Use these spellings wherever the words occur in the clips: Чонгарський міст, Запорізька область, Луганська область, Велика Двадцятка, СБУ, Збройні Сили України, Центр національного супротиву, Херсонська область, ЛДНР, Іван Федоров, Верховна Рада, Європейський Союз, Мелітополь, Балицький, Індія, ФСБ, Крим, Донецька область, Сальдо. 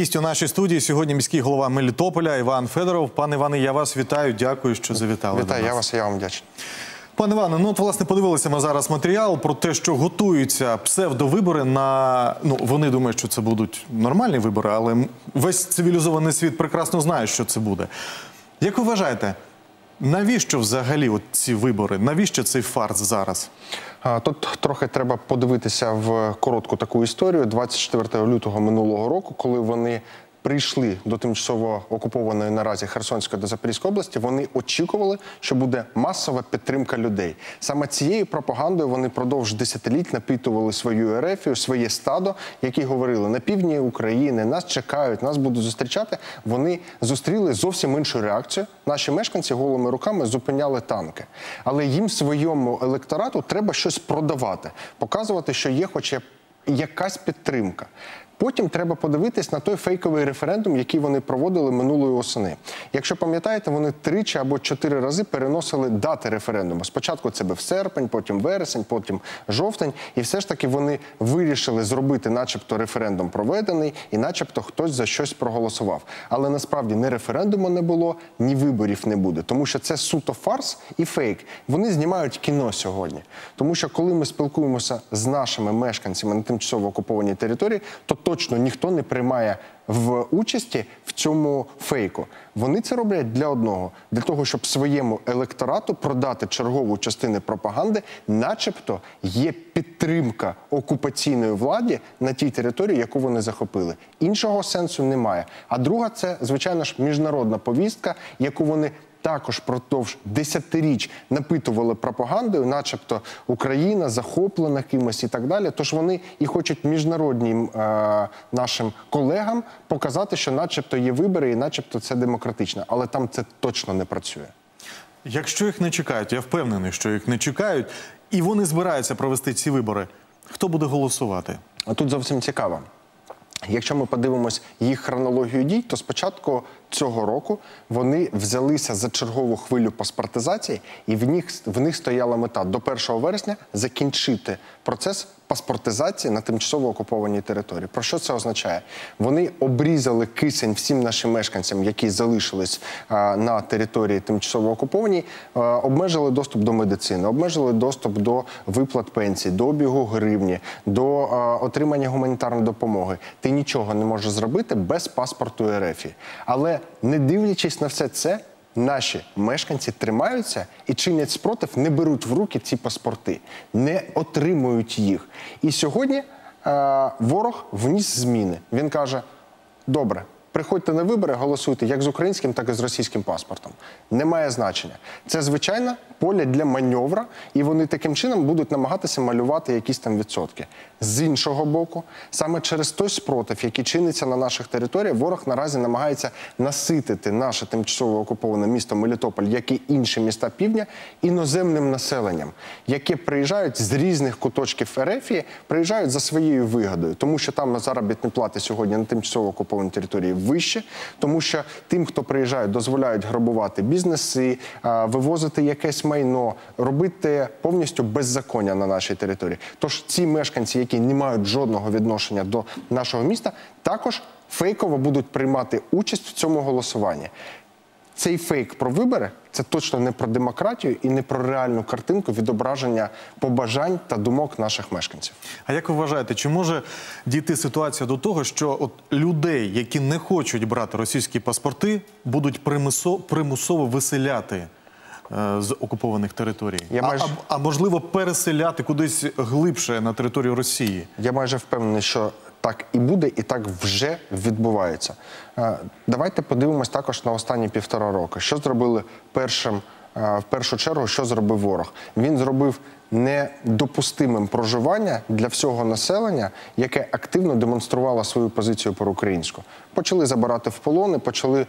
Гість у нашій студії сьогодні міський голова Мелітополя Іван Федоров. Пане Іване, я вас вітаю, дякую, що завітали. Вітаю, я вас, я вам вдячний. Пане Іване, ну от, власне, подивилися ми зараз матеріал про те, що готуються псевдовибори на... Ну, вони думають, що це будуть нормальні вибори, але весь цивілізований світ прекрасно знає, що це буде. Як ви вважаєте, навіщо взагалі от ці вибори? Навіщо цей фарс зараз? Тут трохи треба подивитися в коротку таку історію. 24 лютого минулого року, коли вони прийшли до тимчасово окупованої наразі Херсонської та Запорізької області, вони очікували, що буде масова підтримка людей. Саме цією пропагандою вони продовж десятиліть напитували свою ерефію, своє стадо, які говорили: на півдні України нас чекають, нас будуть зустрічати. Вони зустріли зовсім іншу реакцію. Наші мешканці голими руками зупиняли танки. Але їм, своєму електорату, треба щось продавати, показувати, що є хоч якась підтримка. Потім треба подивитись на той фейковий референдум, який вони проводили минулої осени. Якщо пам'ятаєте, вони 3 чи 4 рази переносили дати референдуму. Спочатку це був серпень, потім вересень, потім жовтень. І все ж таки вони вирішили зробити начебто референдум проведений і начебто хтось за щось проголосував. Але насправді ні референдуму не було, ні виборів не буде. Тому що це суто фарс і фейк. Вони знімають кіно сьогодні. Тому що коли ми спілкуємося з нашими мешканцями на тимчасово окупованій території, то точно ніхто не приймає в участі в цьому фейку. Вони це роблять для одного – для того, щоб своєму електорату продати чергову частину пропаганди, начебто є підтримка окупаційної влади на тій території, яку вони захопили. Іншого сенсу немає. А друга – це, звичайно ж, міжнародна повістка, яку вони також протягом десятиріч напитували пропагандою, начебто Україна захоплена кимось і так далі. Тож вони і хочуть міжнародним нашим колегам показати, що начебто є вибори і начебто це демократично. Але там це точно не працює. Якщо їх не чекають, я впевнений, що їх не чекають, і вони збираються провести ці вибори, хто буде голосувати? А тут зовсім цікаво. Якщо ми подивимось їх хронологію дій, то спочатку цього року вони взялися за чергову хвилю паспортизації, і в них стояла мета до 1 вересня закінчити процес паспортизації на тимчасово окупованій території. Про що це означає? Вони обрізали кисень всім нашим мешканцям, які залишились на території тимчасово окупованій, обмежили доступ до медицини, обмежили доступ до виплат пенсій, до обігу гривні, до отримання гуманітарної допомоги. Ти нічого не можеш зробити без паспорту РФ. Але не дивлячись на все це, наші мешканці тримаються і чинять спротив, не беруть в руки ці паспорти, не отримують їх. І сьогодні ворог вніс зміни. Він каже: добре, приходьте на вибори, голосуйте як з українським, так і з російським паспортом. Немає значення. Це, звичайно, поле для маневру, і вони таким чином будуть намагатися малювати якісь там відсотки. З іншого боку, саме через той спротив, який чиниться на наших територіях, ворог наразі намагається наситити наше тимчасово окуповане місто Мелітополь, як і інші міста півдня, іноземним населенням, яке приїжджають з різних куточків РФ, приїжджають за своєю вигодою, тому що там заробітні плати сьогодні на тимчасово окупованій території вище, тому що тим, хто приїжджає, дозволяють грабувати бізнеси, вивозити якесь майно, робити повністю беззаконня на нашій території. Тож ці мешканці, які не мають жодного відношення до нашого міста, також фейково будуть приймати участь в цьому голосуванні. Цей фейк про вибори – це точно не про демократію і не про реальну картинку відображення побажань та думок наших мешканців. А як ви вважаєте, чи може дійти ситуація до того, що от людей, які не хочуть брати російські паспорти, будуть примусово виселяти з окупованих територій? А можливо, переселяти кудись глибше на територію Росії? Я майже впевнений, що так і буде, і так вже відбувається. Давайте подивимось також на останні 1,5 роки. Що зробили в першу чергу, що зробив ворог? Він зробив недопустимим проживання для всього населення, яке активно демонструвало свою позицію проукраїнську. Почали забирати в полони, почали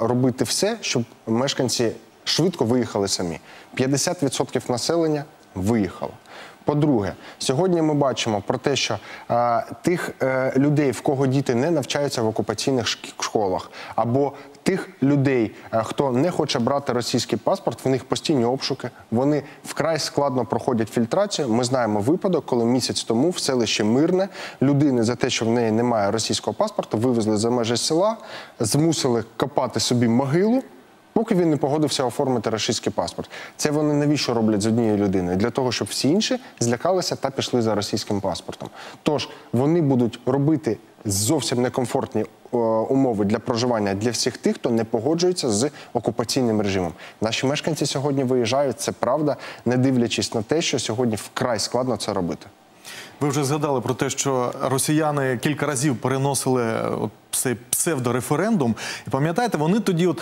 робити все, щоб мешканці швидко виїхали самі. 50% населення виїхало. По-друге, сьогодні ми бачимо про те, що тих людей, в кого діти не навчаються в окупаційних школах, або тих людей, хто не хоче брати російський паспорт, в них постійні обшуки, вони вкрай складно проходять фільтрацію. Ми знаємо випадок, коли місяць тому в селище Мирне людини за те, що в неї немає російського паспорту, вивезли за межі села, змусили копати собі могилу, поки він не погодився оформити російський паспорт. Це вони навіщо роблять з однієї людини? Для того, щоб всі інші злякалися та пішли за російським паспортом. Тож вони будуть робити зовсім некомфортні умови для проживання для всіх тих, хто не погоджується з окупаційним режимом. Наші мешканці сьогодні виїжджають, це правда, не дивлячись на те, що сьогодні вкрай складно це робити. Ви вже згадали про те, що росіяни кілька разів переносили цей псевдореферендум. І пам'ятаєте, вони тоді,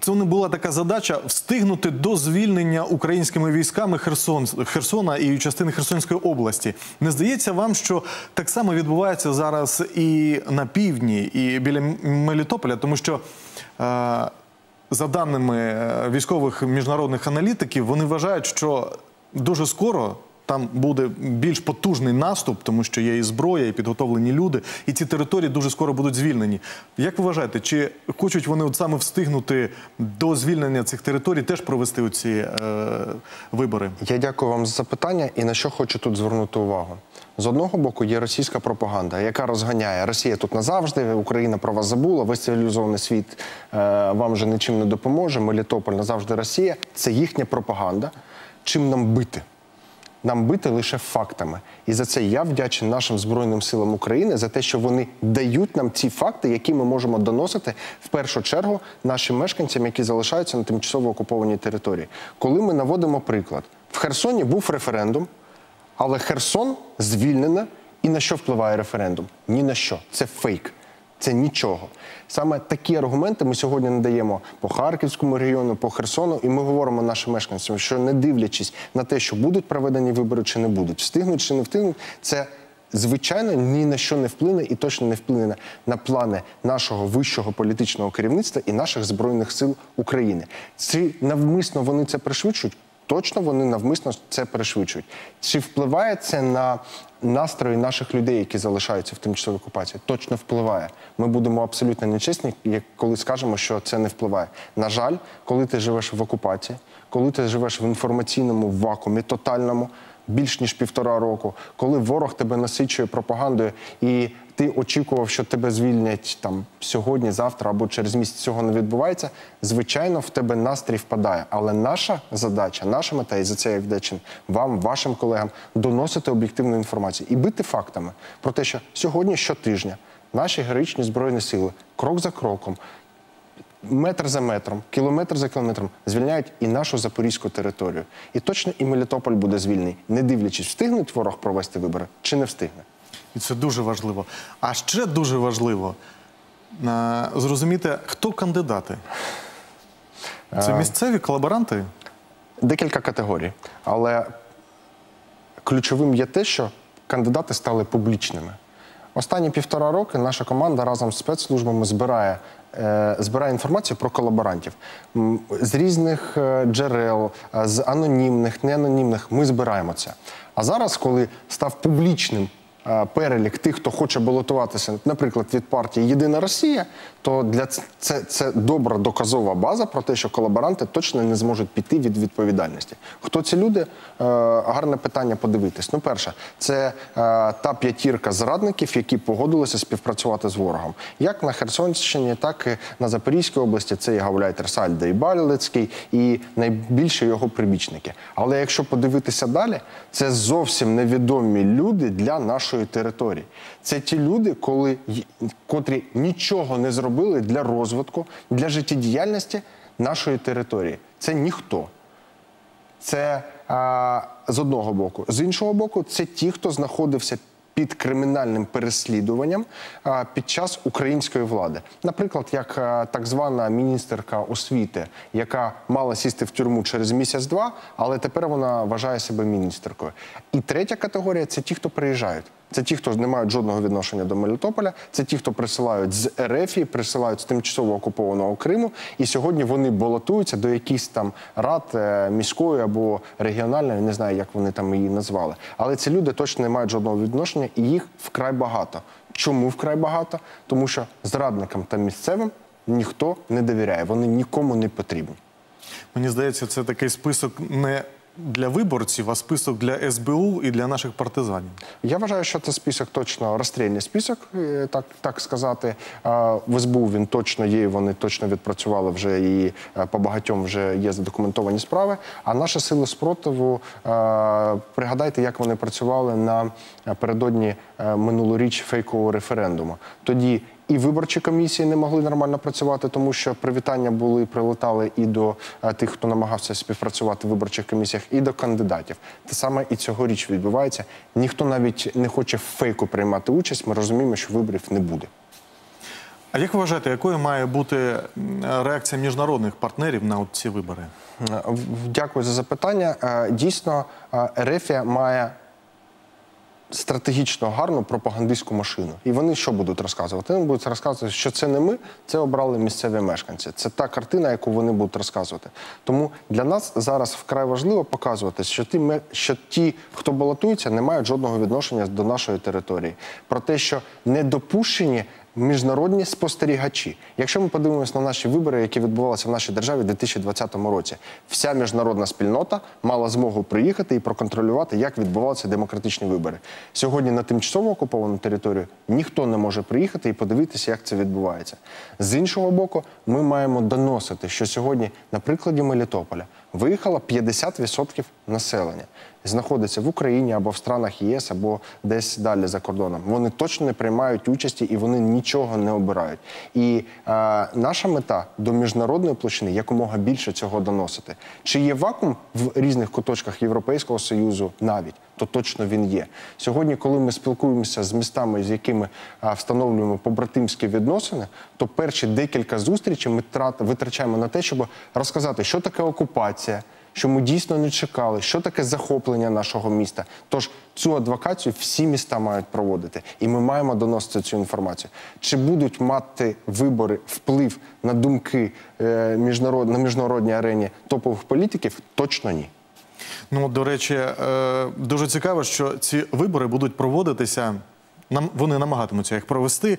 це не була така задача встигнути до звільнення українськими військами Херсона і частини Херсонської області. Не здається вам, що так само відбувається зараз і на півдні, і біля Мелітополя? Тому що, за даними військових міжнародних аналітиків, вони вважають, що дуже скоро там буде більш потужний наступ, тому що є і зброя, і підготовлені люди, і ці території дуже скоро будуть звільнені. Як ви вважаєте, чи хочуть вони от саме встигнути до звільнення цих територій теж провести оці вибори? Я дякую вам за запитання і на що хочу тут звернути увагу. З одного боку є російська пропаганда, яка розганяє: Росія тут назавжди, Україна про вас забула, весь цивілізований світ вам вже нічим не допоможе, Мелітополь назавжди Росія. Це їхня пропаганда. Чим нам бити? Нам бити лише фактами. І за це я вдячний нашим Збройним силам України, за те, що вони дають нам ці факти, які ми можемо доносити, в першу чергу, нашим мешканцям, які залишаються на тимчасово окупованій території. Коли ми наводимо приклад. В Херсоні був референдум, але Херсон звільнено. І на що впливає референдум? Ні на що. Це фейк. Це нічого. Саме такі аргументи ми сьогодні надаємо по Харківському регіону, по Херсону, і ми говоримо нашим мешканцям, що не дивлячись на те, що будуть проведені вибори чи не будуть, встигнуть чи не встигнуть, це, звичайно, ні на що не вплине і точно не вплине на плани нашого вищого політичного керівництва і наших Збройних сил України. Чи навмисно вони це пришвидшують? Точно вони навмисно це пришвидшують. Чи впливає це на настрої наших людей, які залишаються в тимчасовій окупації? Точно впливає. Ми будемо абсолютно нечесні, коли скажемо, що це не впливає. На жаль, коли ти живеш в окупації, коли ти живеш в інформаційному вакуумі, тотальному, більш ніж 1,5 року, коли ворог тебе насичує пропагандою і ти очікував, що тебе звільнять там сьогодні, завтра або через місяць, цього не відбувається, звичайно, в тебе настрій впадає. Але наша задача, наша мета, і за це я вдячний вам, вашим колегам, доносити об'єктивну інформацію і бити фактами про те, що сьогодні щотижня наші героїчні Збройні сили крок за кроком, метр за метром, кілометр за кілометром звільняють і нашу Запорізьку територію. І точно і Мелітополь буде звільнений, не дивлячись, встигне ворог провести вибори чи не встигне. І це дуже важливо. А ще дуже важливо зрозуміти, хто кандидати. Це місцеві колаборанти? Декілька категорій. Але ключовим є те, що кандидати стали публічними. Останні 1,5 роки наша команда разом з спецслужбами збирає інформацію про колаборантів. З різних джерел, з анонімних, неанонімних, ми збираємо це. А зараз, коли став публічним перелік тих, хто хоче балотуватися, наприклад, від партії «Єдина Росія», то це добра доказова база про те, що колаборанти точно не зможуть піти від відповідальності. Хто ці люди? Гарне питання подивитись. Ну, перше, це та 5 зрадників, які погодилися співпрацювати з ворогом. Як на Херсонщині, так і на Запорізькій області. Це і гауляйтер Сальдо, і Балицький, і найбільше його прибічники. Але якщо подивитися далі, це зовсім невідомі люди для нашої території. Це ті люди, котрі нічого не зробили для розвитку, для життєдіяльності нашої території. Це ніхто. Це з одного боку. З іншого боку, це ті, хто знаходився під кримінальним переслідуванням під час української влади. Наприклад, як так звана міністерка освіти, яка мала сісти в тюрму через місяць-два, але тепер вона вважає себе міністеркою. І третя категорія – це ті, хто приїжджають. Це ті, хто не мають жодного відношення до Мелітополя, це ті, хто присилають з РФ, присилають з тимчасово окупованого Криму, і сьогодні вони балотуються до якихось там рад міської або регіональної, не знаю, як вони там її назвали. Але ці люди точно не мають жодного відношення, і їх вкрай багато. Чому вкрай багато? Тому що зрадникам та місцевим ніхто не довіряє, вони нікому не потрібні. Мені здається, це такий список не для виборців, а список для СБУ і для наших партизанів. Я вважаю, що це список точно розстрільний список, так сказати. В СБУ він точно є, вони точно відпрацювали вже і по багатьом вже є задокументовані справи. А наші сили спротиву, пригадайте, як вони працювали напередодні минулоріч фейкового референдуму. Тоді і виборчі комісії не могли нормально працювати, тому що привітання прилетали і до тих, хто намагався співпрацювати в виборчих комісіях, і до кандидатів. Те саме і цьогоріч відбувається. Ніхто навіть не хоче в фейку приймати участь, ми розуміємо, що виборів не буде. А як ви вважаєте, якою має бути реакція міжнародних партнерів на ці вибори? Дякую за запитання. Дійсно, РФ має стратегічно гарну пропагандистську машину. І вони що будуть розказувати? Вони будуть розказувати, що це не ми, це обрали місцеві мешканці. Це та картина, яку вони будуть розказувати. Тому для нас зараз вкрай важливо показувати, що ті, хто балотується, не мають жодного відношення до нашої території. Про те, що не допущені міжнародні спостерігачі. Якщо ми подивимося на наші вибори, які відбувалися в нашій державі в 2020 році, вся міжнародна спільнота мала змогу приїхати і проконтролювати, як відбувалися демократичні вибори. Сьогодні на тимчасово окуповану територію ніхто не може приїхати і подивитися, як це відбувається. З іншого боку, ми маємо доносити, що сьогодні, на прикладі Мелітополя, виїхало 50% населення. Знаходиться в Україні або в странах ЄС, або десь далі за кордоном. Вони точно не приймають участі і вони нічого не обирають. І наша мета до міжнародної площини якомога більше цього доносити. Чи є вакуум в різних куточках Європейського Союзу навіть? То точно він є. Сьогодні, коли ми спілкуємося з містами, з якими встановлюємо побратимські відносини, то перші декілька зустрічей ми витрачаємо на те, щоб розказати, що таке окупація, що ми дійсно не чекали, що таке захоплення нашого міста. Тож цю адвокацію всі міста мають проводити, і ми маємо доносити цю інформацію. Чи будуть мати вибори вплив на думки на міжнародній арені топових політиків? Точно ні. Ну, до речі, дуже цікаво, що ці вибори будуть проводитися, вони намагатимуться їх провести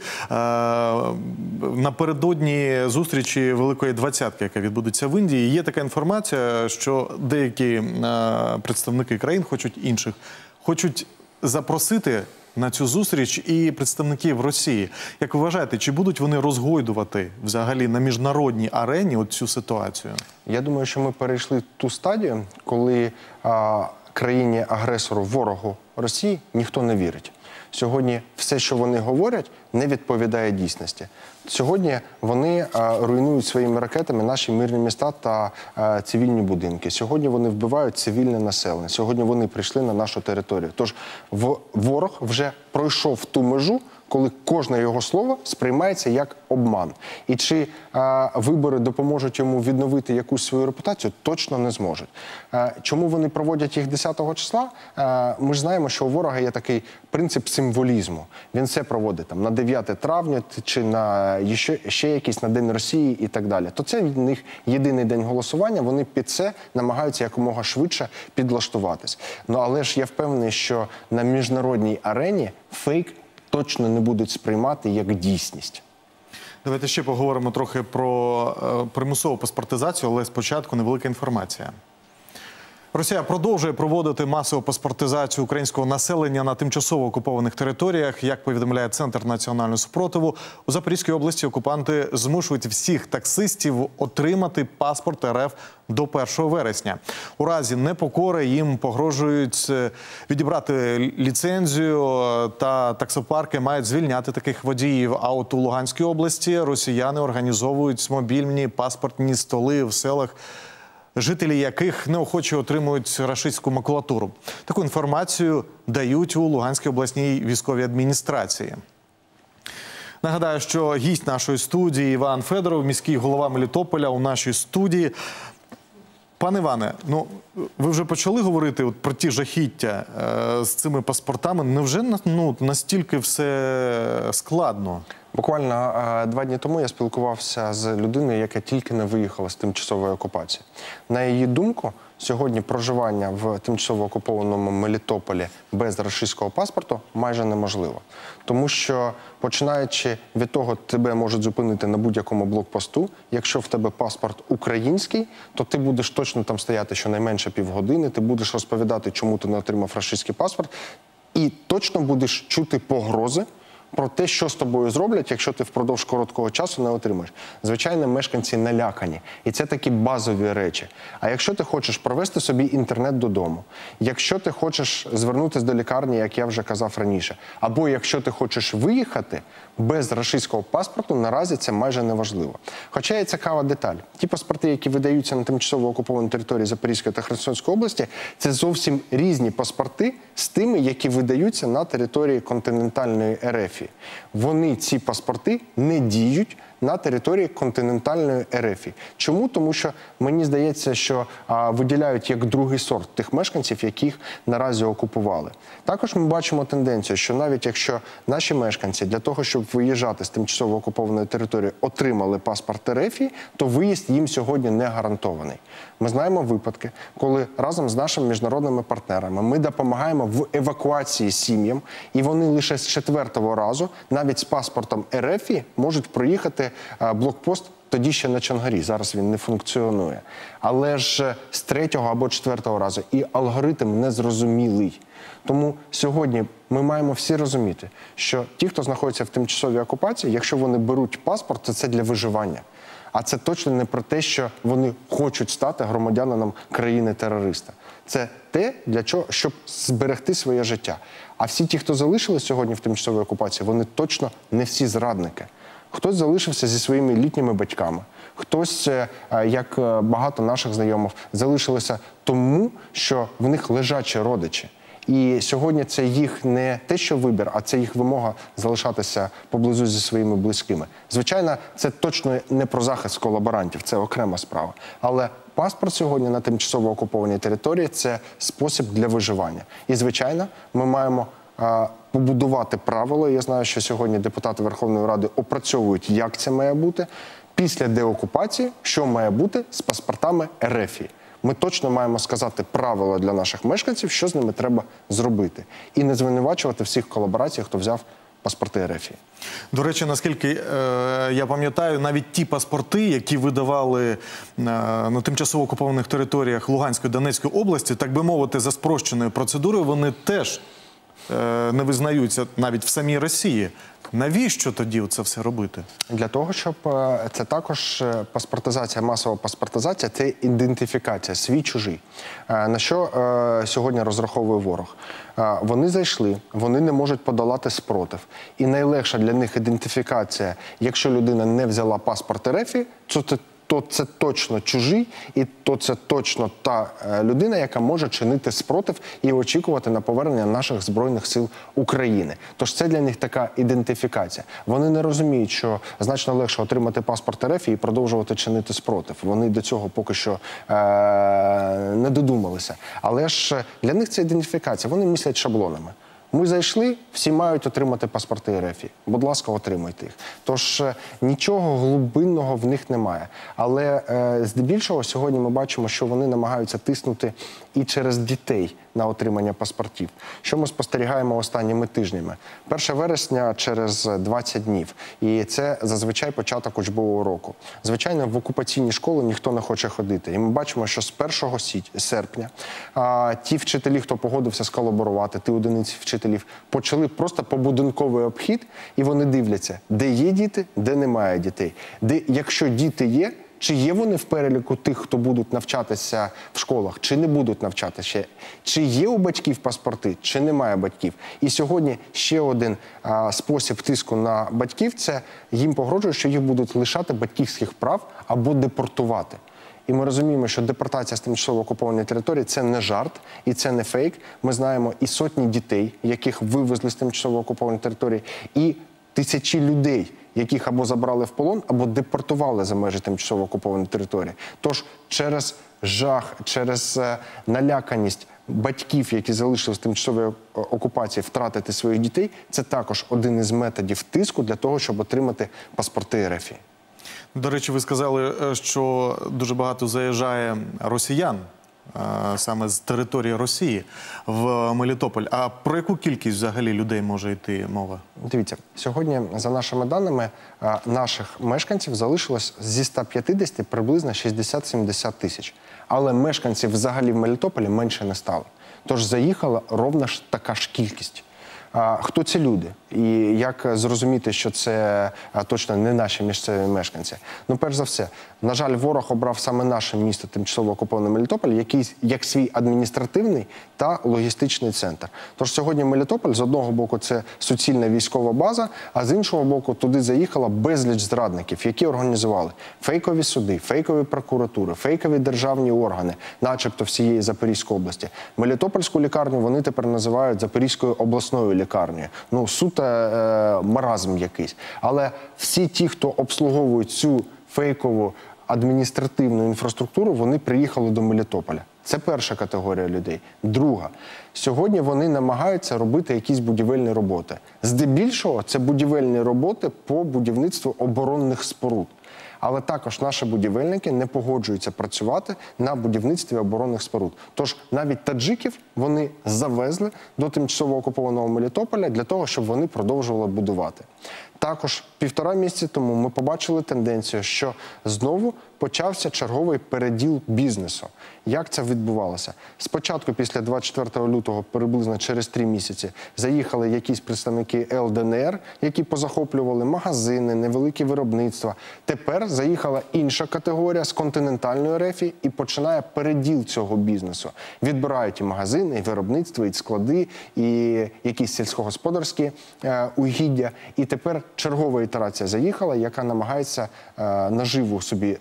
напередодні зустрічі Великої Двадцятки, яка відбудеться в Індії. Є така інформація, що деякі представники країн хочуть запросити на цю зустріч і представників Росії. Як ви вважаєте, чи будуть вони розгойдувати взагалі на міжнародній арені цю ситуацію? Я думаю, що ми перейшли ту стадію, коли країні-агресору, ворогу Росії ніхто не вірить. Сьогодні все, що вони говорять, не відповідає дійсності. Сьогодні вони руйнують своїми ракетами наші мирні міста та цивільні будинки. Сьогодні вони вбивають цивільне населення. Сьогодні вони прийшли на нашу територію. Тож ворог вже пройшов ту межу, коли кожне його слово сприймається як обман. І чи вибори допоможуть йому відновити якусь свою репутацію, точно не зможуть. Чому вони проводять їх 10-го числа? Ми ж знаємо, що у ворога є такий принцип символізму. Він все проводить там, на 9 травня чи на ще якийсь на День Росії і так далі. То це в них єдиний день голосування, вони під це намагаються якомога швидше підлаштуватись. Ну, але ж я впевнений, що на міжнародній арені фейк точно не будуть сприймати як дійсність. Давайте ще поговоримо трохи про примусову паспортизацію, але спочатку невелика інформація. Росія продовжує проводити масову паспортизацію українського населення на тимчасово окупованих територіях. Як повідомляє Центр національного супротиву, у Запорізькій області окупанти змушують всіх таксистів отримати паспорт РФ до 1 вересня. У разі непокори їм погрожують відібрати ліцензію та таксопарки мають звільняти таких водіїв. А от у Луганській області росіяни організовують мобільні паспортні столи в селах, жителі яких неохоче отримують рашистську макулатуру. Таку інформацію дають у Луганській обласній військовій адміністрації. Нагадаю, що гість нашої студії Іван Федоров, міський голова Мелітополя, у нашій студії. Пане Іване, ну ви вже почали говорити от про ті жахіття з цими паспортами. Невже настільки все складно? Буквально 2 дні тому я спілкувався з людиною, яка тільки не виїхала з тимчасової окупації. На її думку, сьогодні проживання в тимчасово окупованому Мелітополі без російського паспорту майже неможливо. Тому що, починаючи від того, тебе можуть зупинити на будь-якому блокпосту, якщо в тебе паспорт український, то ти будеш точно там стояти щонайменше півгодини, ти будеш розповідати, чому ти не отримав російський паспорт, і точно будеш чути погрози про те, що з тобою зроблять, якщо ти впродовж короткого часу не отримаєш. Звичайно, мешканці налякані. І це такі базові речі. А якщо ти хочеш провести собі інтернет додому, якщо ти хочеш звернутися до лікарні, як я вже казав раніше, або якщо ти хочеш виїхати, без російського паспорту наразі це майже неважливо. Хоча є цікава деталь. Ті паспорти, які видаються на тимчасово окупованій території Запорізької та Херсонської області, це зовсім різні паспорти з тими, які видаються на території континентальної РФ. Вони, ці паспорти, не діють на території континентальної РФ. Чому? Тому що, мені здається, що виділяють як другий сорт тих мешканців, яких наразі окупували. Також ми бачимо тенденцію, що навіть якщо наші мешканці для того, щоб виїжджати з тимчасово окупованої території, отримали паспорт РФ, то виїзд їм сьогодні не гарантований. Ми знаємо випадки, коли разом з нашими міжнародними партнерами ми допомагаємо в евакуації сім'ям, і вони лише з 4-го разу, навіть з паспортом РФ, можуть проїхати блокпост, тоді ще на Чонгарі, зараз він не функціонує. Але ж з 3-го або 4-го разу і алгоритм незрозумілий. Тому сьогодні ми маємо всі розуміти, що ті, хто знаходиться в тимчасовій окупації, якщо вони беруть паспорт, то це для виживання. А це точно не про те, що вони хочуть стати громадянином країни-терориста. Це те, для чого, щоб зберегти своє життя. А всі ті, хто залишились сьогодні в тимчасовій окупації, вони точно не всі зрадники. Хтось залишився зі своїми літніми батьками, хтось, як багато наших знайомих, залишилися тому, що в них лежачі родичі. І сьогодні це їх не те, що вибір, а це їх вимога залишатися поблизу зі своїми близькими. Звичайно, це точно не про захист колаборантів, це окрема справа. Але паспорт сьогодні на тимчасово окупованій території – це спосіб для виживання. І, звичайно, ми маємо побудувати правила. Я знаю, що сьогодні депутати Верховної Ради опрацьовують, як це має бути. Після деокупації, що має бути з паспортами РФ. Ми точно маємо сказати правила для наших мешканців, що з ними треба зробити. І не звинувачувати всіх колаборацій, хто взяв паспорти РФ. До речі, наскільки я пам'ятаю, навіть ті паспорти, які видавали на тимчасово окупованих територіях Луганської, Донецької області, так би мовити, за спрощеною процедурою, вони теж не визнаються навіть в самій Росії. Навіщо тоді це все робити? Для того, щоб це також паспортизація, масова паспортизація – це ідентифікація, свій чужий. На що сьогодні розраховує ворог? Вони зайшли, вони не можуть подолати спротив. І найлегша для них ідентифікація, якщо людина не взяла паспорт РФ, то це точно чужий, і то це точно та людина, яка може чинити спротив і очікувати на повернення наших Збройних сил України. Тож це для них така ідентифікація. Вони не розуміють, що значно легше отримати паспорт РФ і продовжувати чинити спротив. Вони до цього поки що не додумалися. Але ж для них це ідентифікація, вони мислять шаблонами. Ми зайшли, всі мають отримати паспорти РФ. Будь ласка, отримайте їх. Тож нічого глибинного в них немає. Але здебільшого сьогодні ми бачимо, що вони намагаються тиснути і через дітей на отримання паспортів. Що ми спостерігаємо останніми тижнями? 1 вересня через 20 днів. І це зазвичай початок учбового року. Звичайно, в окупаційні школи ніхто не хоче ходити. І ми бачимо, що з 1 серпня ті вчителі, хто погодився сколаборувати, ті одиниці вчителів, почали просто побудинковий обхід, і вони дивляться, де є діти, де немає дітей. Де, якщо діти є, чи є вони в переліку тих, хто будуть навчатися в школах, чи не будуть навчатися, чи є у батьків паспорти, чи немає батьків. І сьогодні ще один спосіб тиску на батьків – це їм погрожує, що їх будуть лишати батьківських прав або депортувати. І ми розуміємо, що депортація з тимчасово окупованої території – це не жарт і це не фейк. Ми знаємо і сотні дітей, яких вивезли з тимчасово окупованої території, і тисячі людей, яких або забрали в полон, або депортували за межі тимчасово окупованої території. Тож через жах, через наляканість батьків, які залишилися в тимчасовій окупації, втратити своїх дітей, це також один із методів тиску для того, щоб отримати паспорти РФ. До речі, ви сказали, що дуже багато заїжджає росіян, саме з території Росії, в Мелітополь. А про яку кількість взагалі людей може йти мова? Дивіться, сьогодні, за нашими даними, наших мешканців залишилось зі 150 приблизно 60-70 тисяч. Але мешканців взагалі в Мелітополі менше не стало. Тож заїхала рівно така ж кількість. Хто ці люди? І як зрозуміти, що це точно не наші місцеві мешканці? Ну, перш за все, на жаль, ворог обрав саме наше місто, тимчасово окуповане Мелітополь, який як свій адміністративний та логістичний центр. Тож сьогодні Мелітополь, з одного боку, це суцільна військова база, а з іншого боку, туди заїхала безліч зрадників, які організували фейкові суди, фейкові прокуратури, фейкові державні органи, начебто всієї Запорізької області. Мелітопольську лікарню вони тепер називають Запорізькою обласною лікарнею. Ну, суто маразм якийсь. Але всі ті, хто обслуговують цю фейкову адміністративну інфраструктуру, вони приїхали до Мелітополя. Це перша категорія людей. Друга. Сьогодні вони намагаються робити якісь будівельні роботи. Здебільшого це будівельні роботи по будівництву оборонних споруд. Але також наші будівельники не погоджуються працювати на будівництві оборонних споруд. Тож навіть таджиків вони завезли до тимчасово окупованого Мелітополя для того, щоб вони продовжували будувати. Також півтора місяці тому ми побачили тенденцію, що знову почався черговий переділ бізнесу. Як це відбувалося? Спочатку, після 24 лютого, приблизно через 3 місяці, заїхали якісь представники ЛДНР, які позахоплювали магазини, невеликі виробництва. Тепер заїхала інша категорія з континентальної РФ і починає переділ цього бізнесу. Відбирають і магазини, і виробництво, і склади, і якісь сільськогосподарські угіддя. І тепер чергова ітерація заїхала, яка намагається наживу собі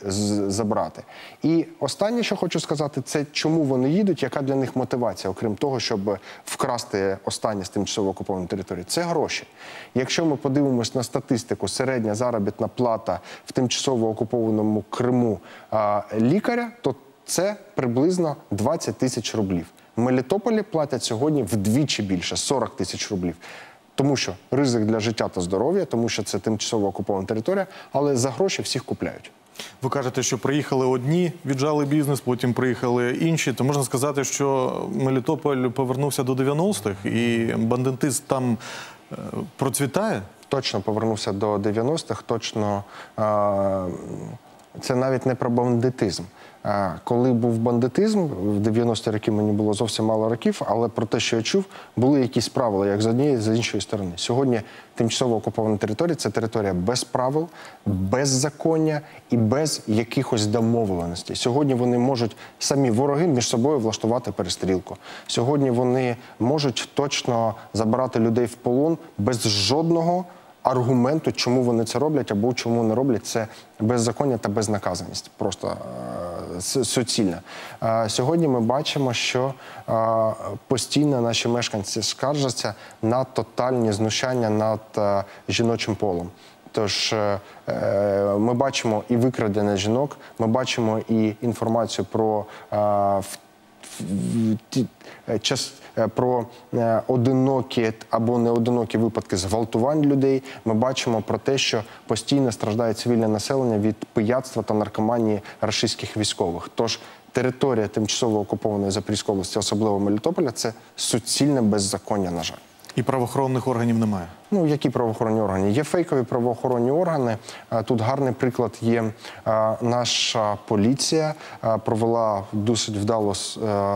забрати. І останнє, що хочу сказати, це чому вони їдуть, яка для них мотивація, окрім того, щоб вкрасти останнє з тимчасово окупованої території. Це гроші. Якщо ми подивимось на статистику, середня заробітна плата в тимчасово окупованому Криму лікаря, то це приблизно 20 тисяч рублів. В Мелітополі платять сьогодні вдвічі більше – 40 тисяч рублів. Тому що ризик для життя та здоров'я, тому що це тимчасово окупована територія, але за гроші всіх купляють. Ви кажете, що приїхали одні, віджали бізнес, потім приїхали інші. То можна сказати, що Мелітополь повернувся до 90-х і бандитизм там процвітає? Точно повернувся до 90-х, точно. Це навіть не про бандитизм. Коли був бандитизм, в 90-ті роки мені було зовсім мало років, але про те, що я чув, були якісь правила, як з однієї, з іншої сторони. Сьогодні тимчасово окупована територія – це територія без правил, без законня і без якихось домовленостей. Сьогодні вони можуть самі вороги між собою влаштувати перестрілку. Сьогодні вони можуть точно забирати людей в полон без жодного аргументу, чому вони це роблять або чому не роблять. Це беззаконня та безнаказаність, просто суцільна. Сьогодні ми бачимо, що постійно наші мешканці скаржаться на тотальні знущання над жіночим полом. Тож ми бачимо і викрадення жінок, ми бачимо і інформацію про одинокі або неодинокі випадки зґвалтувань людей. Ми бачимо про те, що постійно страждає цивільне населення від пияцтва та наркоманії рашистських військових. Тож територія тимчасово окупованої Запорізької області, особливо Мелітополя, це суцільне беззаконня, на жаль. І правоохоронних органів немає? Ну, які правоохоронні органи? Є фейкові правоохоронні органи. Тут гарний приклад є. Наша поліція провела досить вдалу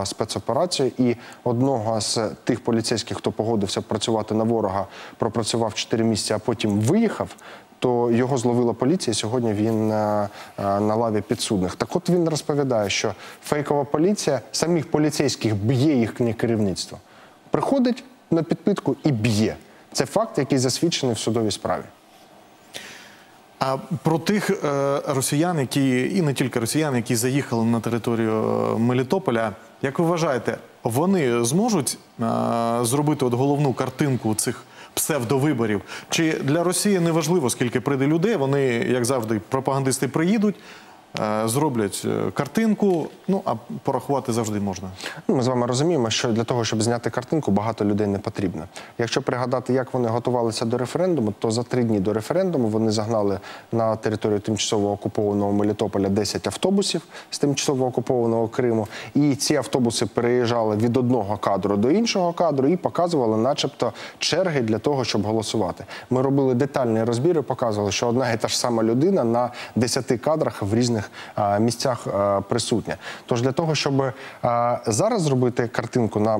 спецоперацію, і одного з тих поліцейських, хто погодився працювати на ворога, пропрацював 4 місяці, а потім виїхав, то його зловила поліція, і сьогодні він на лаві підсудних. Так от він розповідає, що фейкова поліція самих поліцейських б'є їхнє керівництво. Приходить на підпитку і б'є. Це факт, який засвідчений в судовій справі. А про тих росіян, які, і не тільки росіян, які заїхали на територію Мелітополя, як ви вважаєте, вони зможуть зробити от головну картинку цих псевдовиборів? Чи для Росії не важливо, скільки прийде людей, вони, як завжди, пропагандисти приїдуть, зроблять картинку, ну, а порахувати завжди можна. Ми з вами розуміємо, що для того, щоб зняти картинку, багато людей не потрібно. Якщо пригадати, як вони готувалися до референдуму, то за 3 дні до референдуму вони загнали на територію тимчасово окупованого Мелітополя 10 автобусів з тимчасово окупованого Криму. І ці автобуси переїжджали від одного кадру до іншого кадру і показували начебто черги для того, щоб голосувати. Ми робили детальні розбіри, показували, що одна і та ж сама людина на 10 кадрах в різних місцях присутня. Тож для того, щоб зараз зробити картинку на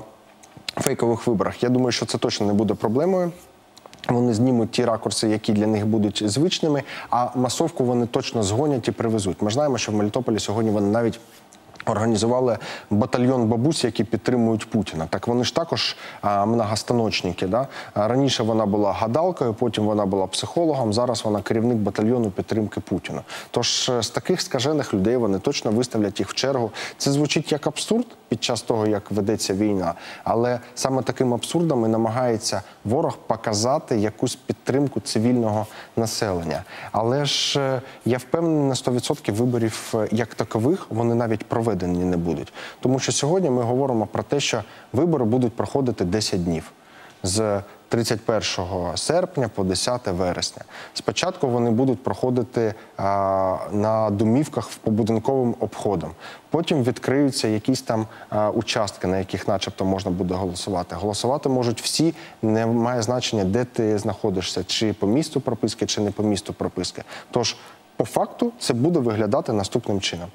фейкових виборах, я думаю, що це точно не буде проблемою. Вони знімуть ті ракурси, які для них будуть звичними, а масовку вони точно згонять і привезуть. Ми знаємо, що в Мелітополі сьогодні вони навіть організували батальйон бабусь, які підтримують Путіна. Так вони ж також многостаночники. Да? Раніше вона була гадалкою, потім вона була психологом, зараз вона керівник батальйону підтримки Путіна. Тож з таких скажених людей вони точно виставлять їх в чергу. Це звучить як абсурд під час того, як ведеться війна, але саме таким абсурдом і намагається ворог показати якусь підтримку цивільного населення. Але ж я впевнений на 100% виборів як такових, вони навіть проведені не будуть. Тому що сьогодні ми говоримо про те, що вибори будуть проходити 10 днів. З 31 серпня по 10 вересня. Спочатку вони будуть проходити на домівках побудинковим обходом. Потім відкриються якісь там участки, на яких начебто можна буде голосувати. Голосувати можуть всі, не має значення, де ти знаходишся, чи по місту прописки, чи не по місту прописки. Тож, по факту, це буде виглядати наступним чином.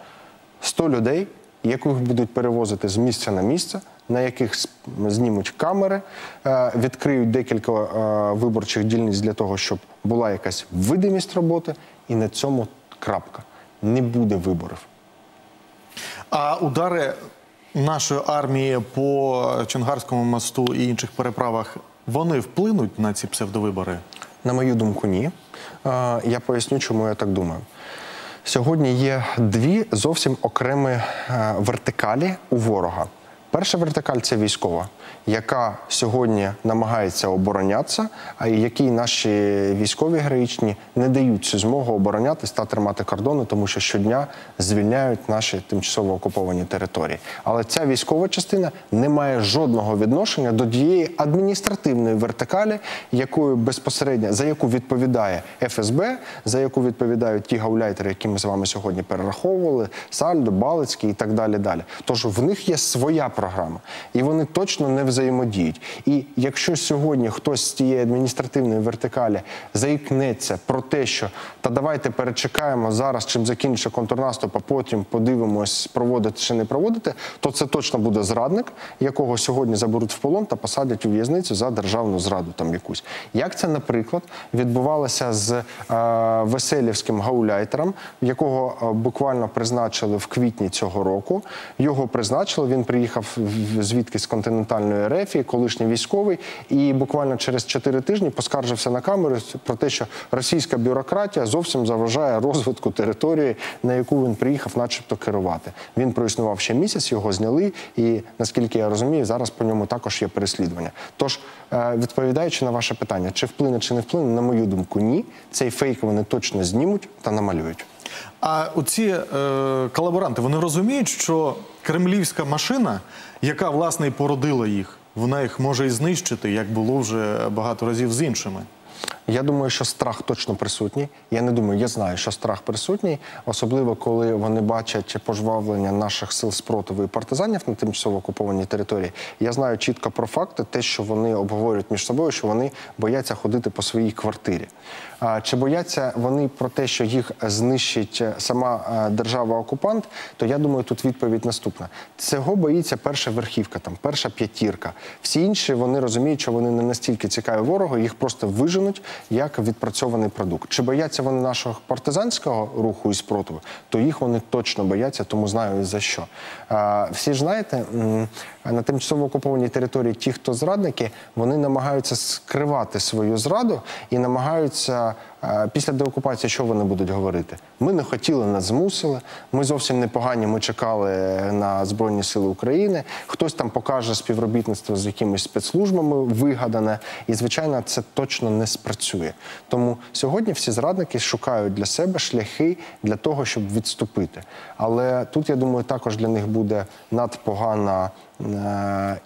100 людей, яких будуть перевозити з місця на місце, на яких знімуть камери, відкриють декілька виборчих дільниць для того, щоб була якась видимість роботи, і на цьому крапка. Не буде виборів. А удари нашої армії по Чонгарському мосту і інших переправах, вони вплинуть на ці псевдовибори? На мою думку, ні. Я поясню, чому я так думаю. Сьогодні є дві зовсім окремі вертикалі у ворога. Перша вертикаль – це військова, яка сьогодні намагається оборонятися, а якій наші військові героїчні не дають цю змогу оборонятися та тримати кордони, тому що щодня звільняють наші тимчасово окуповані території. Але ця військова частина не має жодного відношення до тієї адміністративної вертикалі, якою безпосередньо, за яку відповідає ФСБ, за яку відповідають ті гауляйтери, які ми з вами сьогодні перераховували, Сальдо, Балицький і так далі. Тож в них є своя програма, і вони точно не взаємодіють. І якщо сьогодні хтось з тієї адміністративної вертикалі заікнеться про те, що «та давайте перечекаємо зараз, чим закінчиться контрнаступ, а потім подивимось, проводити чи не проводити», то це точно буде зрадник, якого сьогодні заберуть в полон та посадять у в'язницю за державну зраду там якусь. Як це, наприклад, відбувалося з веселівським гауляйтером, якого буквально призначили в квітні цього року. Його призначили, він приїхав звідки з континентальної РФ, колишній військовий, і буквально через 4 тижні поскаржився на камеру про те, що російська бюрократія зовсім заважає розвитку території, на яку він приїхав начебто керувати. Він проіснував ще місяць, його зняли, і, наскільки я розумію, зараз по ньому також є переслідування. Тож, відповідаючи на ваше питання, чи вплине, чи не вплине, на мою думку, ні. Цей фейк вони точно знімуть та намалюють. А оці колаборанти, вони розуміють, що кремлівська машина, яка, власне, і породила їх, вона їх може і знищити, як було вже багато разів з іншими? Я думаю, що страх точно присутній. Я не думаю, я знаю, що страх присутній, особливо коли вони бачать пожвавлення наших сил спротиву і партизанів на тимчасово окупованій території. Я знаю чітко про факти, те, що вони обговорюють між собою, що вони бояться ходити по своїй квартирі. Чи бояться вони про те, що їх знищить сама держава-окупант, то я думаю, тут відповідь наступна. Цього боїться перша верхівка, там, перша п'ятірка. Всі інші, вони розуміють, що вони не настільки цікаві ворогу, їх просто виженуть як відпрацьований продукт. Чи бояться вони нашого партизанського руху і спротиву, то їх вони точно бояться, тому знаю, і за що. Всі ж знаєте, на тимчасово окупованій території ті, хто зрадники, вони намагаються скривати свою зраду і намагаються після деокупації, що вони будуть говорити? Ми не хотіли, нас змусили, ми зовсім непогані, ми чекали на Збройні Сили України, хтось там покаже співробітництво з якимись спецслужбами вигадане, і, звичайно, це точно не спрацює. Тому сьогодні всі зрадники шукають для себе шляхи для того, щоб відступити. Але тут, я думаю, також для них буде надпогана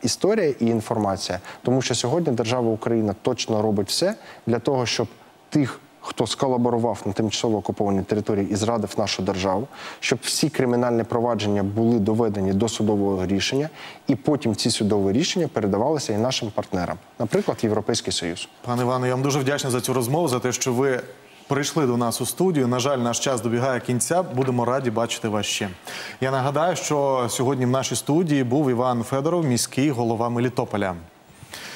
історія і інформація, тому що сьогодні держава Україна точно робить все для того, щоб тих, хто сколаборував на тимчасово окупованій території і зрадив нашу державу, щоб всі кримінальні провадження були доведені до судового рішення, і потім ці судові рішення передавалися і нашим партнерам, наприклад, Європейський Союз. Пане Іване, я вам дуже вдячний за цю розмову, за те, що ви прийшли до нас у студію. На жаль, наш час добігає кінця. Будемо раді бачити вас ще. Я нагадаю, що сьогодні в нашій студії був Іван Федоров, міський голова Мелітополя.